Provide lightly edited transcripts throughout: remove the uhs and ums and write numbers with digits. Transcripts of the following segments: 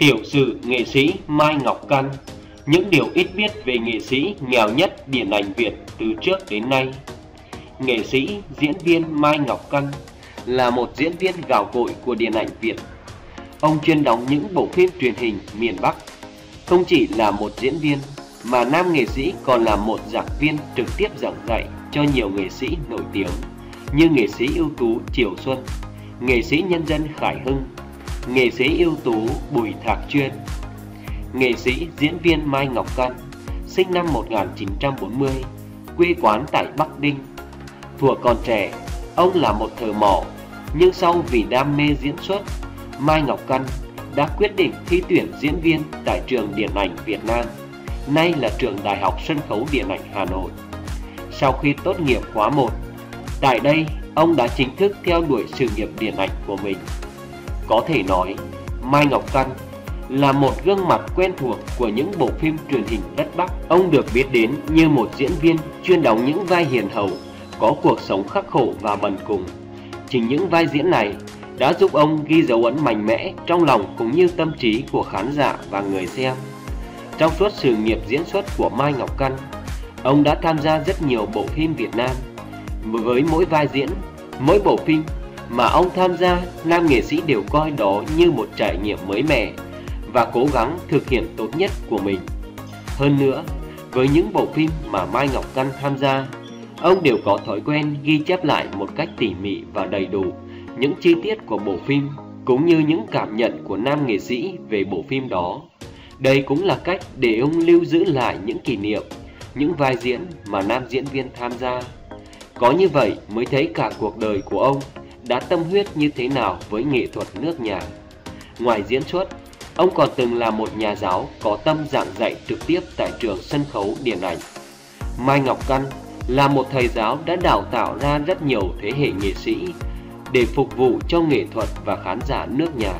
Tiểu sử nghệ sĩ Mai Ngọc Căn, những điều ít biết về nghệ sĩ nghèo nhất điện ảnh Việt từ trước đến nay. Nghệ sĩ diễn viên Mai Ngọc Căn là một diễn viên gạo cội của điện ảnh Việt. Ông chuyên đóng những bộ phim truyền hình miền Bắc. Không chỉ là một diễn viên mà nam nghệ sĩ còn là một giảng viên trực tiếp giảng dạy cho nhiều nghệ sĩ nổi tiếng như nghệ sĩ ưu tú Chiều Xuân, nghệ sĩ nhân dân Khải Hưng, nghệ sĩ ưu tú Bùi Thạc Chuyên. Nghệ sĩ diễn viên Mai Ngọc Căn sinh năm 1940, quê quán tại Bắc Ninh. Thuở còn trẻ, ông là một thợ mỏ, nhưng sau vì đam mê diễn xuất, Mai Ngọc Căn đã quyết định thi tuyển diễn viên tại Trường Điện ảnh Việt Nam, nay là Trường Đại học Sân khấu Điện ảnh Hà Nội. Sau khi tốt nghiệp khóa 1, tại đây ông đã chính thức theo đuổi sự nghiệp điện ảnh của mình. Có thể nói, Mai Ngọc Căn là một gương mặt quen thuộc của những bộ phim truyền hình đất Bắc. Ông được biết đến như một diễn viên chuyên đóng những vai hiền hậu, có cuộc sống khắc khổ và bần cùng. Chính những vai diễn này đã giúp ông ghi dấu ấn mạnh mẽ trong lòng cũng như tâm trí của khán giả và người xem. Trong suốt sự nghiệp diễn xuất của Mai Ngọc Căn, ông đã tham gia rất nhiều bộ phim Việt Nam. Với mỗi vai diễn, mỗi bộ phim mà ông tham gia, nam nghệ sĩ đều coi đó như một trải nghiệm mới mẻ và cố gắng thực hiện tốt nhất của mình. Hơn nữa, với những bộ phim mà Mai Ngọc Căn tham gia, ông đều có thói quen ghi chép lại một cách tỉ mỉ và đầy đủ những chi tiết của bộ phim cũng như những cảm nhận của nam nghệ sĩ về bộ phim đó. Đây cũng là cách để ông lưu giữ lại những kỷ niệm, những vai diễn mà nam diễn viên tham gia. Có như vậy mới thấy cả cuộc đời của ông đã tâm huyết như thế nào với nghệ thuật nước nhà. Ngoài diễn xuất, ông còn từng là một nhà giáo có tâm giảng dạy trực tiếp tại Trường Sân khấu Điện ảnh. Mai Ngọc Căn là một thầy giáo đã đào tạo ra rất nhiều thế hệ nghệ sĩ để phục vụ cho nghệ thuật và khán giả nước nhà.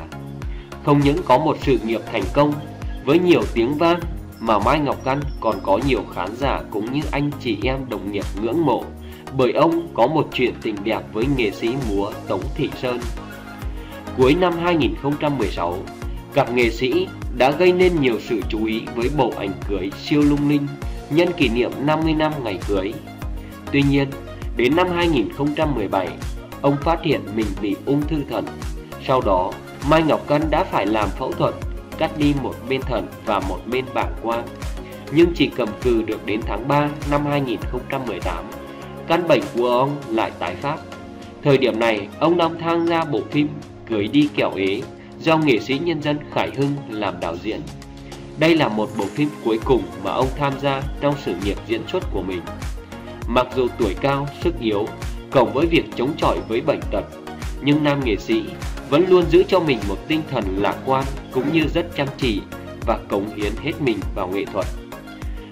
Không những có một sự nghiệp thành công với nhiều tiếng vang mà Mai Ngọc Căn còn có nhiều khán giả cũng như anh chị em đồng nghiệp ngưỡng mộ, bởi ông có một chuyện tình đẹp với nghệ sĩ múa Tống Thị Sơn. Cuối năm 2016, cặp nghệ sĩ đã gây nên nhiều sự chú ý với bộ ảnh cưới siêu lung linh nhân kỷ niệm 50 năm ngày cưới. Tuy nhiên, đến năm 2017, ông phát hiện mình bị ung thư thận. Sau đó, Mai Ngọc Căn đã phải làm phẫu thuật, cắt đi một bên thận và một bên bảng quang. Nhưng chỉ cầm cự được đến tháng 3 năm 2018, căn bệnh của ông lại tái phát. Thời điểm này, ông đang tham gia bộ phim Cưới đi kẹo ế do nghệ sĩ nhân dân Khải Hưng làm đạo diễn. Đây là một bộ phim cuối cùng mà ông tham gia trong sự nghiệp diễn xuất của mình. Mặc dù tuổi cao, sức yếu, cộng với việc chống chọi với bệnh tật, nhưng nam nghệ sĩ vẫn luôn giữ cho mình một tinh thần lạc quan cũng như rất chăm chỉ và cống hiến hết mình vào nghệ thuật.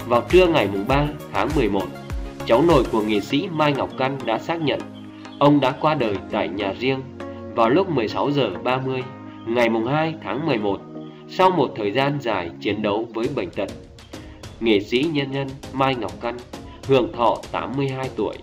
Vào trưa ngày 3 tháng 11, cháu nội của nghệ sĩ Mai Ngọc Căn đã xác nhận ông đã qua đời tại nhà riêng vào lúc 16:30 ngày 2 tháng 11 sau một thời gian dài chiến đấu với bệnh tật. Nghệ sĩ nhân dân Mai Ngọc Căn hưởng thọ 82 tuổi.